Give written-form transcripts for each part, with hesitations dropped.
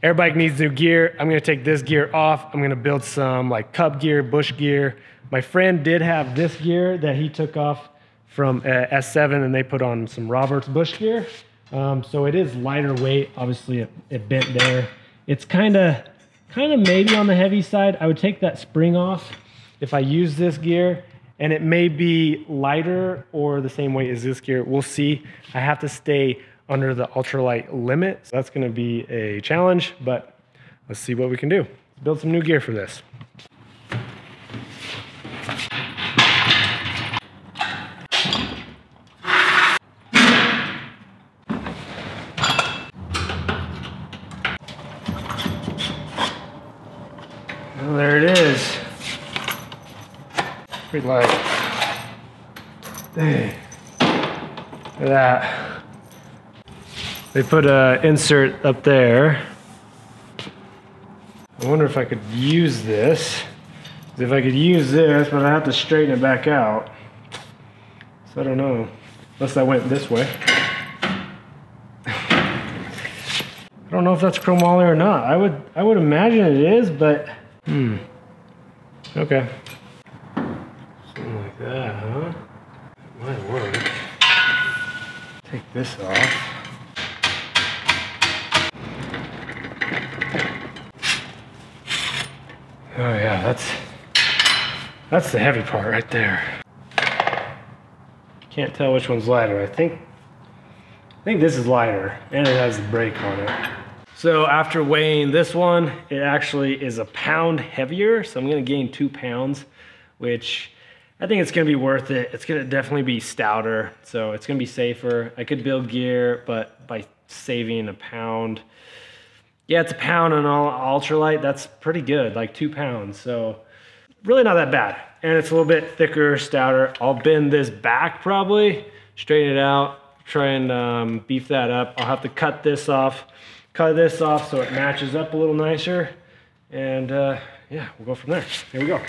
Air bike needs new gear. I'm gonna take this gear off. I'm gonna build some like cub gear, bush gear. My friend did have this gear that he took off from S7 and they put on some Roberts Bush gear. So it is lighter weight. Obviously it bent there. It's kind of maybe on the heavy side. I would take that spring off if I use this gear, and it may be lighter or the same weight as this gear. We'll see. I have to stay under the ultralight limit. So that's gonna be a challenge, but let's see what we can do. Let's build some new gear for this. Well, there it is. Pretty light. Dang. Look at that. They put an insert up there. I wonder if I could use this. If I could use this, but I have to straighten it back out. So I don't know. Unless I went this way. I don't know if that's chromoly or not. I would imagine it is, but okay. Something like that, huh? It might work. Take this off. Oh yeah, that's the heavy part right there. Can't tell which one's lighter. I think this is lighter, and it has the brake on it. So after weighing this one, it actually is a pound heavier. So I'm gonna gain 2 pounds, which I think it's gonna be worth it. It's gonna definitely be stouter, so it's gonna be safer. I could build gear, but by saving a pound. Yeah, it's a pound on all ultralight. That's pretty good, like 2 pounds. So really not that bad. And it's a little bit thicker, stouter. I'll bend this back probably, straighten it out, try and beef that up. I'll have to cut this off so it matches up a little nicer. And yeah, we'll go from there. Here we go.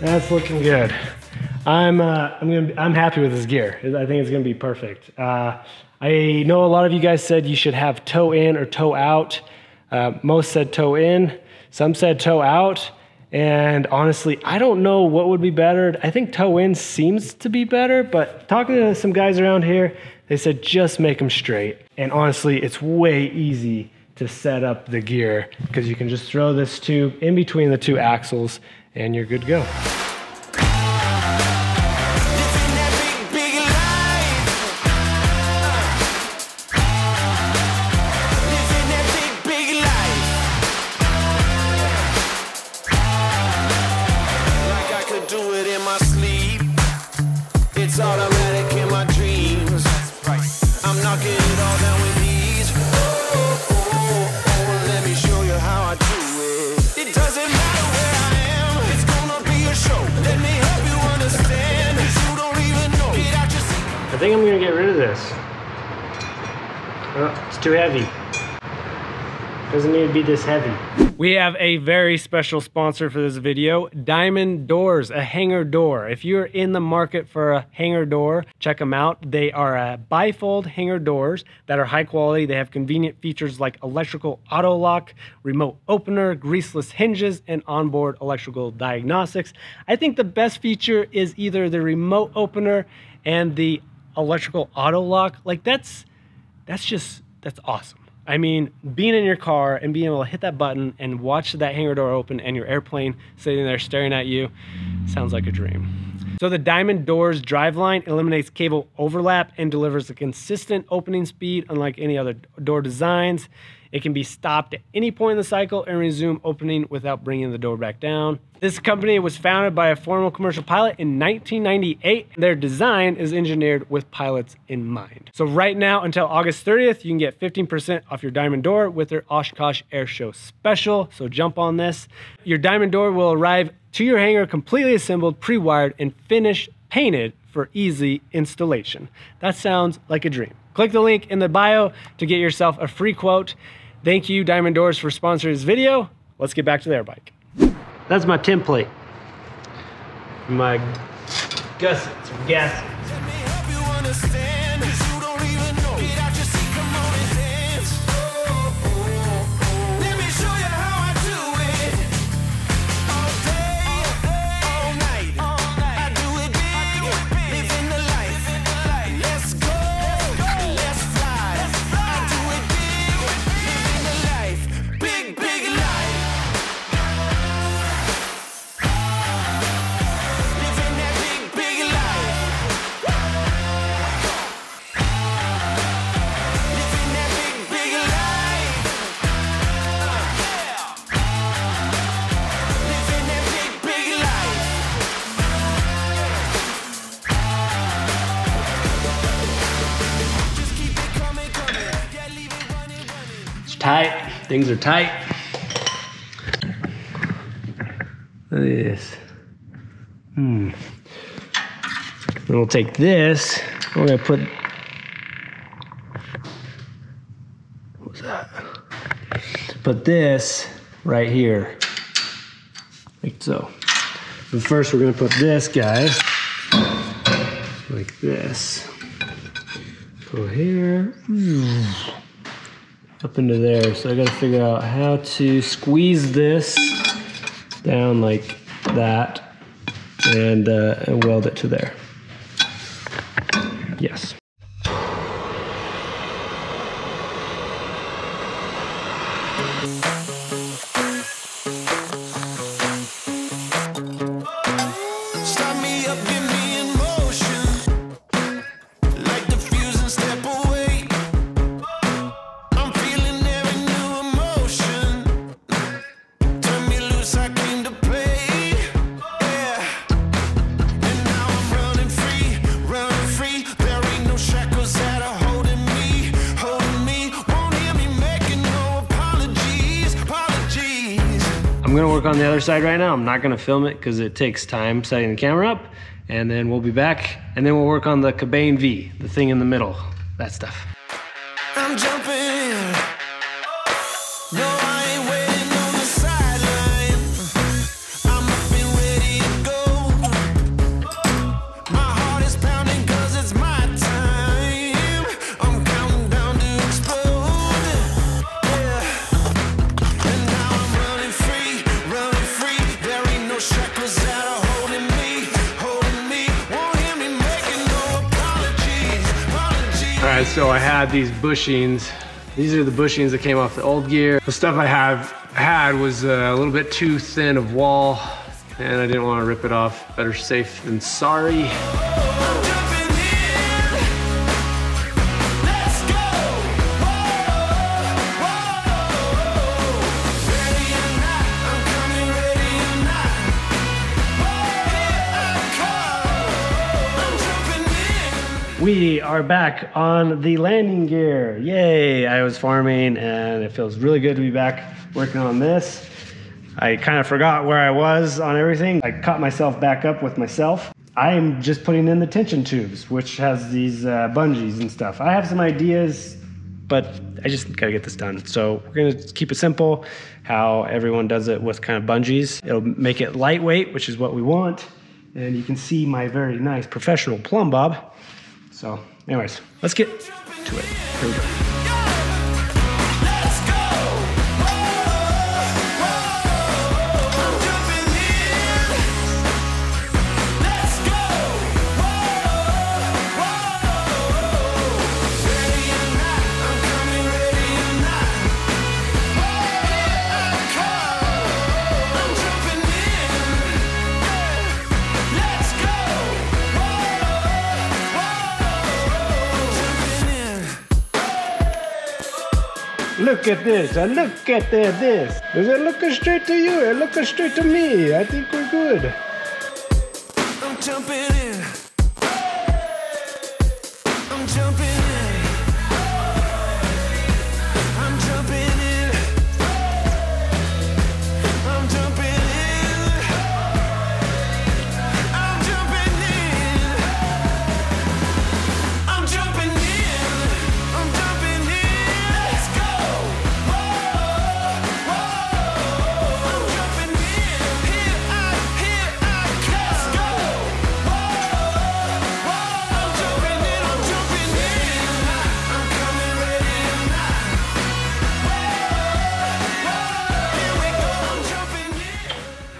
That's looking good. I'm happy with this gear. I think it's gonna be perfect. I know a lot of you guys said you should have toe in or toe out. Most said toe in, some said toe out, and honestly, I don't know what would be better. I think toe in seems to be better, but talking to some guys around here, they said just make them straight. And honestly, it's way easy to set up the gear because you can just throw this tube in between the two axles and you're good to go. I think I'm gonna get rid of this. Oh, it's too heavy. Doesn't need to be this heavy. We have a very special sponsor for this video, Diamond Doors, a hanger door. If you're in the market for a hanger door, check them out. They are bifold hanger doors that are high quality. They have convenient features like electrical auto lock, remote opener, greaseless hinges, and onboard electrical diagnostics. I think the best feature is either the remote opener and the electrical auto lock. Like that's awesome. I mean, being in your car and being able to hit that button and watch that hanger door open and your airplane sitting there staring at you, sounds like a dream. So the Diamond Doors driveline eliminates cable overlap and delivers a consistent opening speed unlike any other door designs. It can be stopped at any point in the cycle and resume opening without bringing the door back down. This company was founded by a former commercial pilot in 1998. Their design is engineered with pilots in mind. So right now until August 30th, you can get 15% off your Diamond Door with their Oshkosh Airshow special. So jump on this. Your Diamond Door will arrive to your hanger completely assembled, pre-wired, and finished painted for easy installation. That sounds like a dream. Click the link in the bio to get yourself a free quote. Thank you, Diamond Doors, for sponsoring this video. Let's get back to the air bike. That's my template. My gussets or gaskets. Tight, things are tight. Look at this. And we'll take this, we're gonna put, what's that? Put this right here, like so. But first we're gonna put this guy, like this. Go here. Up into there, so I gotta figure out how to squeeze this down like that and weld it to there. Yes. I'm gonna work on the other side right now. I'm not gonna film it because it takes time setting the camera up, and then we'll be back, and then we'll work on the Cabane V, the thing in the middle, that stuff. I'm jumping. No. Alright, so I had these bushings. These are the bushings that came off the old gear. The stuff I had was a little bit too thin of wall, and I didn't want to rip it off. Better safe than sorry. We are back on the landing gear. Yay, I was farming and it feels really good to be back working on this. I kind of forgot where I was on everything. I caught myself back up with myself. I'm just putting in the tension tubes, which has these bungees and stuff. I have some ideas But I just got to get this done. So we're going to keep it simple, how everyone does it with kind of bungees. It'll make it lightweight, which is what we want. And you can see my very nice professional plumb bob. So anyways, let's get to it. Here we go. Look at this, I look at this. Is it looking straight to you? It looking straight to me. I think we're good. I'm jumping in. I'm jumping in. I'm jumping in. I'm jumping in. I'm jumping in. I'm jumping in. I'm jumping in. Let's go.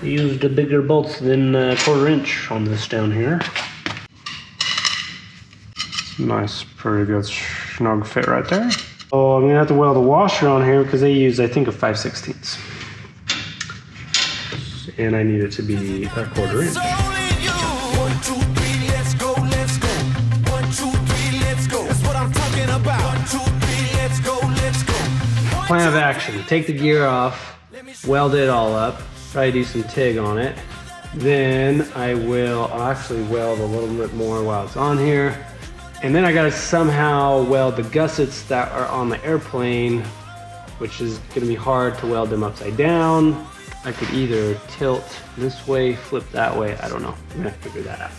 We used a bigger bolts than a 1/4 inch on this down here. Nice, pretty good snug fit right there. Oh, I'm gonna have to weld a washer on here because they use, I think, a 5/16. And I need it to be a 1/4 inch. Plan of action: take the gear off, weld it all up. Probably do some TIG on it. Then I will actually weld a little bit more while it's on here. And then I gotta somehow weld the gussets that are on the airplane, which is gonna be hard to weld them upside down. I could either tilt this way, flip that way, I don't know. I'm gonna figure that out.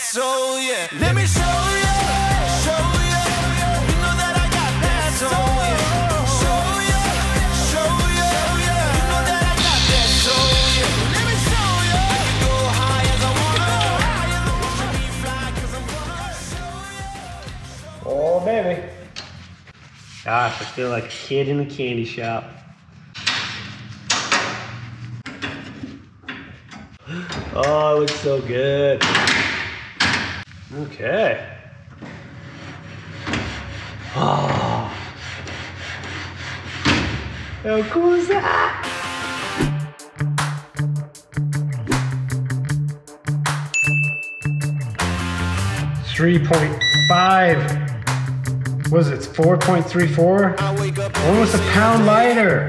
So yeah, let me show you, you know that I got that soul, yeah. Show you, you know that I got that soul, yeah. Let me show you, I can go high as I wanna, be fly 'cause I'm gonna show you. Oh baby. Gosh, I feel like a kid in a candy shop. Oh, it looks so good. Okay. Oh. How cool is that? $3.5. Was it $4.34? Almost a pound lighter.